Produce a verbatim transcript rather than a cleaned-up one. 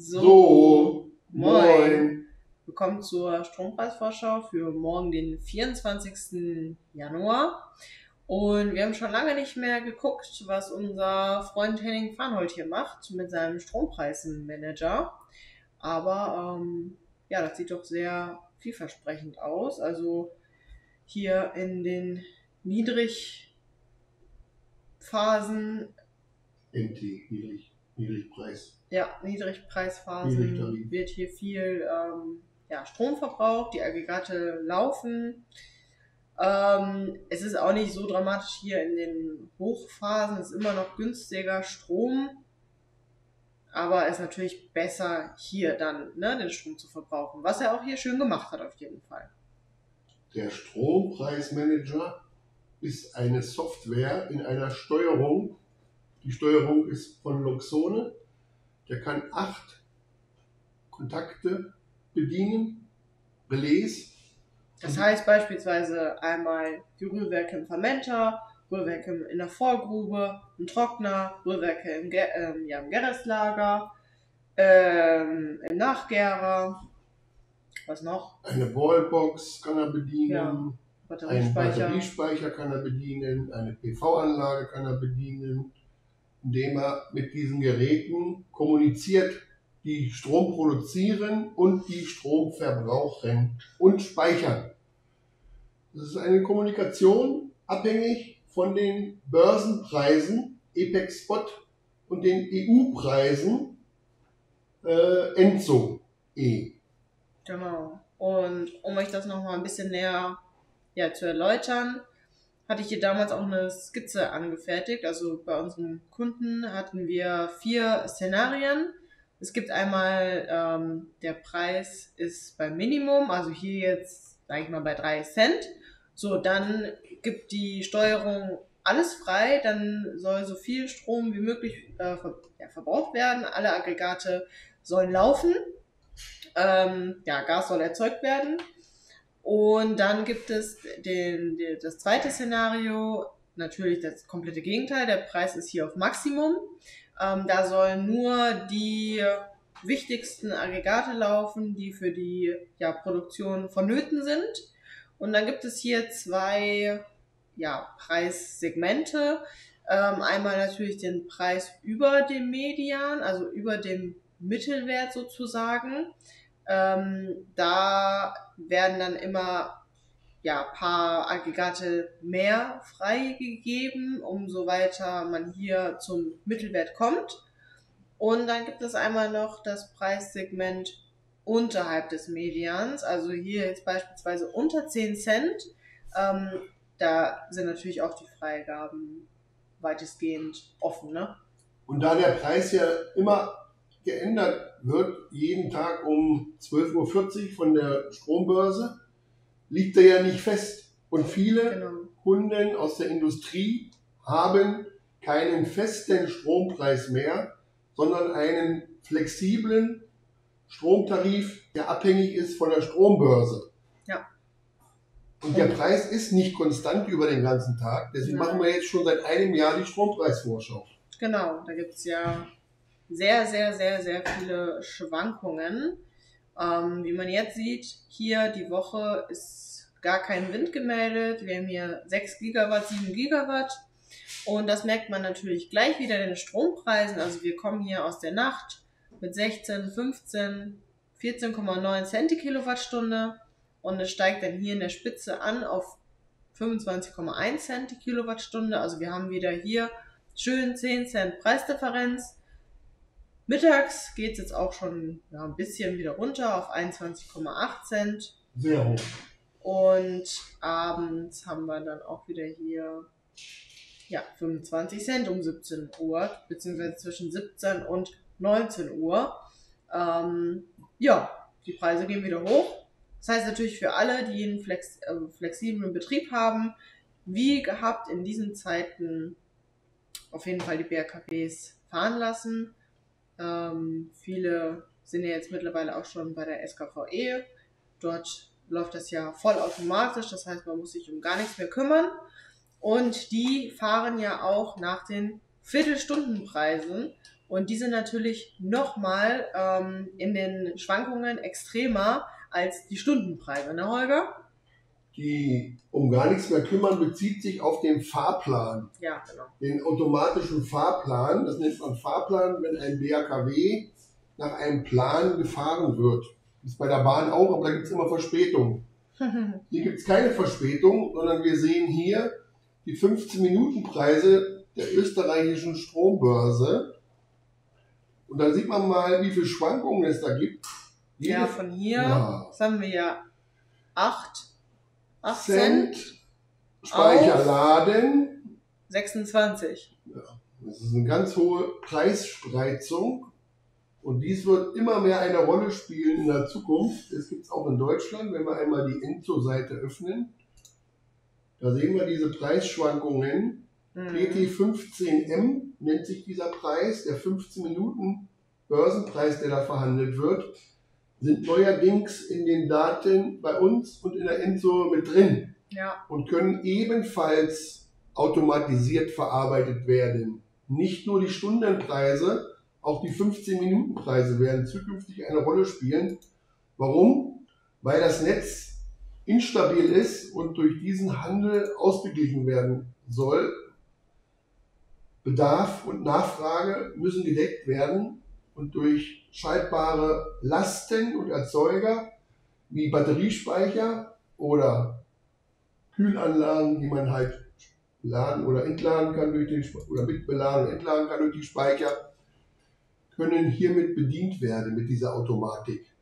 So, moin. Willkommen zur Strompreisvorschau für morgen, den vierundzwanzigsten Januar. Und wir haben schon lange nicht mehr geguckt, was unser Freund Henning Farnhold hier macht mit seinem Strompreismanager. Aber ähm, ja, das sieht doch sehr vielversprechend aus. Also hier in den Niedrigphasen. In die Niedrig Niedrigpreis. Ja, Niedrigpreisphasen Niedrig wird hier viel ähm, ja, Strom verbraucht, die Aggregate laufen. Ähm, es ist auch nicht so dramatisch hier in den Hochphasen, ist immer noch günstiger Strom, aber es ist natürlich besser hier dann, ne, den Strom zu verbrauchen, was er auch hier schön gemacht hat auf jeden Fall. Der Strompreismanager ist eine Software in einer Steuerung. Die Steuerung ist von Loxone. Der kann acht Kontakte bedienen, Relais. Das heißt beispielsweise einmal die Rührwerke im Fermenter, Rührwerke in der Vorgrube, im Trockner, Rührwerke im, Ger äh, ja, im Gerrestlager, ähm, im Nachgärer, was noch? Eine Wallbox kann er bedienen, ja, Batteriespeicher. Einen Batteriespeicher kann er bedienen, eine P V-Anlage kann er bedienen, indem er mit diesen Geräten kommuniziert, die Strom produzieren und die Strom verbrauchen und speichern. Das ist eine Kommunikation abhängig von den Börsenpreisen, EPEX Spot und den E U-Preisen, äh, ENTSO-E. Genau. Und um euch das nochmal ein bisschen näher ja, zu erläutern, hatte ich hier damals auch eine Skizze angefertigt. Also bei unserem Kunden hatten wir vier Szenarien. Es gibt einmal, ähm, der Preis ist beim Minimum, also hier jetzt, sage ich mal, bei drei Cent. So, dann gibt die Steuerung alles frei, dann soll so viel Strom wie möglich äh, ver ja, verbraucht werden. Alle Aggregate sollen laufen, ähm, ja, Gas soll erzeugt werden. Und dann gibt es den, den, das zweite Szenario, natürlich das komplette Gegenteil, der Preis ist hier auf Maximum. Ähm, da sollen nur die wichtigsten Aggregate laufen, die für die ja, Produktion vonnöten sind. Und dann gibt es hier zwei ja, Preissegmente. Ähm, einmal natürlich den Preis über dem Median, also über dem Mittelwert sozusagen. Ähm, da werden dann immer ja, paar Aggregate mehr freigegeben, umso weiter man hier zum Mittelwert kommt. Und dann gibt es einmal noch das Preissegment unterhalb des Medians, also hier jetzt beispielsweise unter zehn Cent. Ähm, da sind natürlich auch die Freigaben weitestgehend offen, ne? Und da der Preis ja immer geändert wird, jeden Tag um zwölf Uhr vierzig von der Strombörse, liegt er ja nicht fest. Und viele genau. Kunden aus der Industrie haben keinen festen Strompreis mehr, sondern einen flexiblen Stromtarif, der abhängig ist von der Strombörse. Ja. Und der Preis ist nicht konstant über den ganzen Tag. Deswegen ja. machen wir jetzt schon seit einem Jahr die Strompreisvorschau. Genau, da gibt es ja sehr, sehr, sehr, sehr viele Schwankungen. Ähm, wie man jetzt sieht, hier die Woche ist gar kein Wind gemeldet. Wir haben hier sechs Gigawatt, sieben Gigawatt. Und das merkt man natürlich gleich wieder in den Strompreisen. Also wir kommen hier aus der Nacht mit sechzehn, fünfzehn, vierzehn Komma neun Cent die Kilowattstunde. Und es steigt dann hier in der Spitze an auf fünfundzwanzig Komma eins Cent die Kilowattstunde. Also wir haben wieder hier schön zehn Cent Preisdifferenz. Mittags geht es jetzt auch schon ja, ein bisschen wieder runter auf einundzwanzig Komma acht Cent. Sehr hoch. Und abends haben wir dann auch wieder hier ja, fünfundzwanzig Cent um siebzehn Uhr, beziehungsweise zwischen siebzehn und neunzehn Uhr. Ähm, ja, die Preise gehen wieder hoch. Das heißt natürlich für alle, die einen flex äh, flexiblen Betrieb haben, wie gehabt in diesen Zeiten auf jeden Fall die B R K Ps fahren lassen. Ähm, viele sind ja jetzt mittlerweile auch schon bei der S K V E. Dort läuft das ja vollautomatisch, das heißt, man muss sich um gar nichts mehr kümmern. Und die fahren ja auch nach den Viertelstundenpreisen. und diese natürlich nochmal ähm, in den Schwankungen extremer als die Stundenpreise, ne Holger? Die um gar nichts mehr kümmern, bezieht sich auf den Fahrplan. Ja, genau. Den automatischen Fahrplan, das nennt man Fahrplan, wenn ein B H K W nach einem Plan gefahren wird. Das ist bei der Bahn auch, aber da gibt es immer Verspätungen. Hier gibt es keine Verspätung, sondern wir sehen hier die fünfzehn-Minuten-Preise der österreichischen Strombörse. Und dann sieht man mal, wie viele Schwankungen es da gibt. Jede, ja, von hier, ja, was haben wir ja, acht Cent, Speicherladen, sechsundzwanzig. Ja, das ist eine ganz hohe Preisspreizung. Und dies wird immer mehr eine Rolle spielen in der Zukunft. Das gibt es auch in Deutschland, wenn wir einmal die ENTSO-Seite öffnen. Da sehen wir diese Preisschwankungen. Mhm. P T fünfzehn M nennt sich dieser Preis. Der fünfzehn-Minuten-Börsenpreis, der da verhandelt wird, sind neuerdings in den Daten bei uns und in der ENTSO mit drin. Ja. Und können ebenfalls automatisiert verarbeitet werden. Nicht nur die Stundenpreise, auch die fünfzehn-Minuten-Preise werden zukünftig eine Rolle spielen. Warum? Weil das Netz instabil ist und durch diesen Handel ausgeglichen werden soll. Bedarf und Nachfrage müssen gedeckt werden und durch schaltbare Lasten und Erzeuger wie Batteriespeicher oder Kühlanlagen, die man halt laden oder entladen kann durch den Speicher oder mitbeladen und entladen kann durch die Speicher, können hiermit bedient werden mit dieser Automatik.